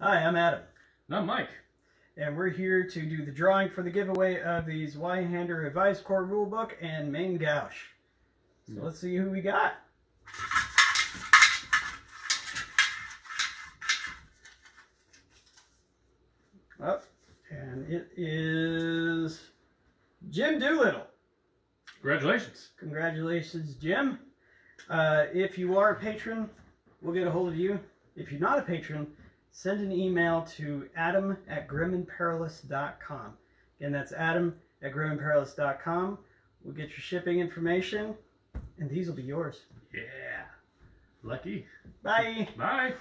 Hi, I'm Adam. And I'm Mike. And we're here to do the drawing for the giveaway of the Zweihander Revised Core Rulebook and Main Gauche. So let's see who we got. Oh, and it is Jim Doolittle. Congratulations. Congratulations, Jim. If you are a patron, we'll get a hold of you. If you're not a patron, send an email to adam@grimandperilous.com. Again, that's adam@grimandperilous.com. We'll get your shipping information, and these will be yours. Yeah. Lucky. Bye. Bye.